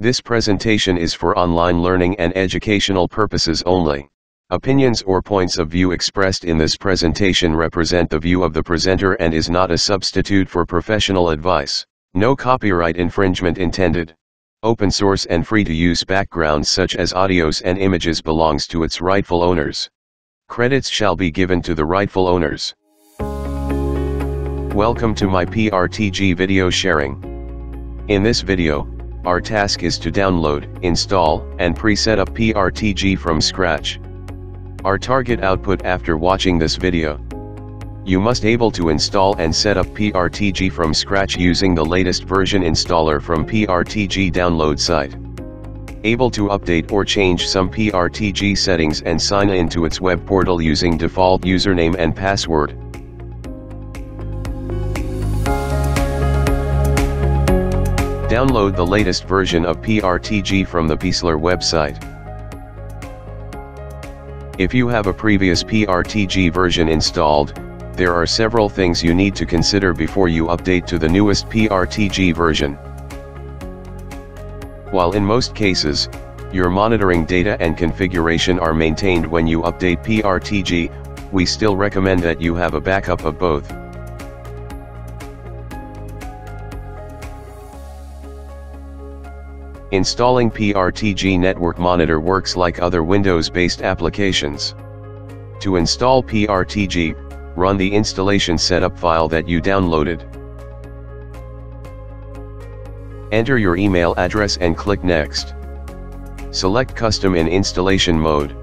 This presentation is for online learning and educational purposes only. Opinions or points of view expressed in this presentation represent the view of the presenter and is not a substitute for professional advice. No copyright infringement intended. Open source and free to use backgrounds such as audios and images belongs to its rightful owners. Credits shall be given to the rightful owners. Welcome to my PRTG video sharing. In this video, our task is to download, install, and preset up PRTG from scratch. Our target output after watching this video. You must able to install and set up PRTG from scratch using the latest version installer from PRTG download site. Able to update or change some PRTG settings and sign in to its web portal using default username and password. Download the latest version of PRTG from the Paessler website. If you have a previous PRTG version installed, there are several things you need to consider before you update to the newest PRTG version. While in most cases, your monitoring data and configuration are maintained when you update PRTG, we still recommend that you have a backup of both. Installing PRTG Network Monitor works like other Windows-based applications. To install PRTG, run the installation setup file that you downloaded. Enter your email address and click Next. Select Custom in installation mode.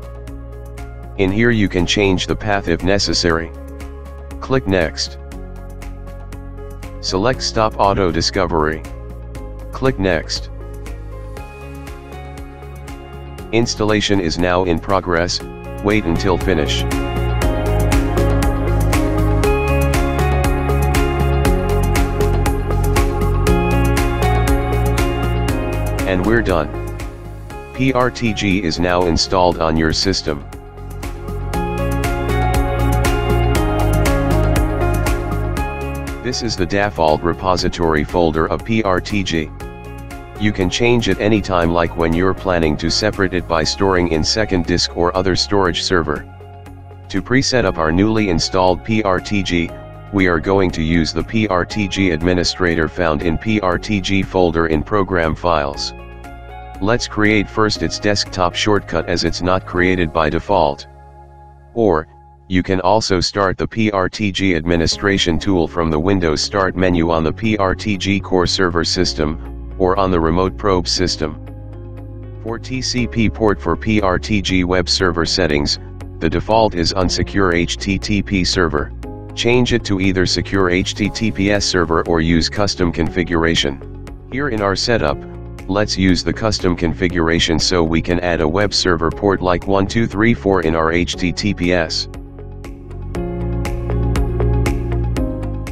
In here you can change the path if necessary. Click Next. Select Stop Auto Discovery. Click Next. Installation is now in progress, wait until finish. And we're done. PRTG is now installed on your system. This is the default repository folder of PRTG. You can change it anytime, like when you're planning to separate it by storing in second disk or other storage server. To preset up our newly installed PRTG, we are going to use the PRTG administrator found in PRTG folder in program files. Let's create first its desktop shortcut as it's not created by default. Or, you can also start the PRTG administration tool from the Windows Start menu on the PRTG core server system, or on the remote probe system. For TCP port for PRTG web server settings, the default is unsecure HTTP server. Change it to either secure HTTPS server or use custom configuration. Here in our setup, let's use the custom configuration so we can add a web server port like 1234 in our HTTPS.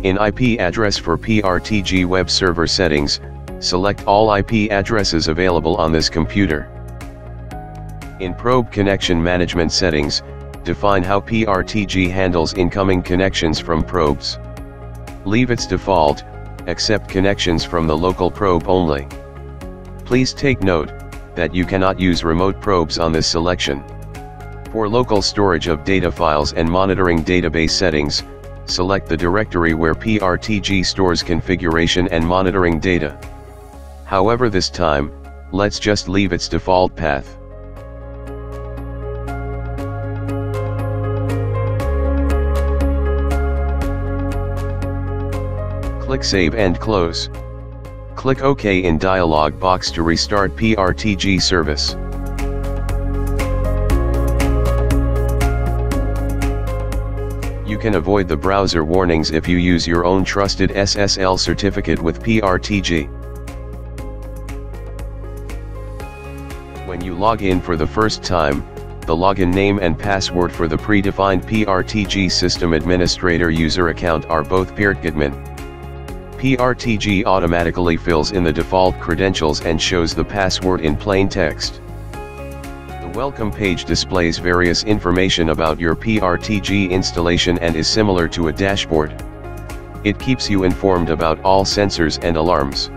In IP address for PRTG web server settings, select all IP addresses available on this computer. In Probe Connection Management settings, define how PRTG handles incoming connections from probes. Leave its default, accept connections from the local probe only. Please take note that you cannot use remote probes on this selection. For local storage of data files and monitoring database settings, select the directory where PRTG stores configuration and monitoring data. However, this time, let's just leave its default path. Click Save and Close. Click OK in dialog box to restart PRTG service. You can avoid the browser warnings if you use your own trusted SSL certificate with PRTG. When you log in for the first time, the login name and password for the predefined PRTG system administrator user account are both prtgadmin. PRTG automatically fills in the default credentials and shows the password in plain text. The welcome page displays various information about your PRTG installation and is similar to a dashboard. It keeps you informed about all sensors and alarms.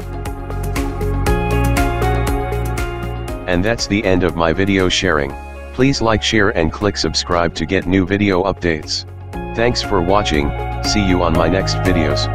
And that's the end of my video sharing. Please like, share and click subscribe to get new video updates. Thanks for watching, see you on my next videos.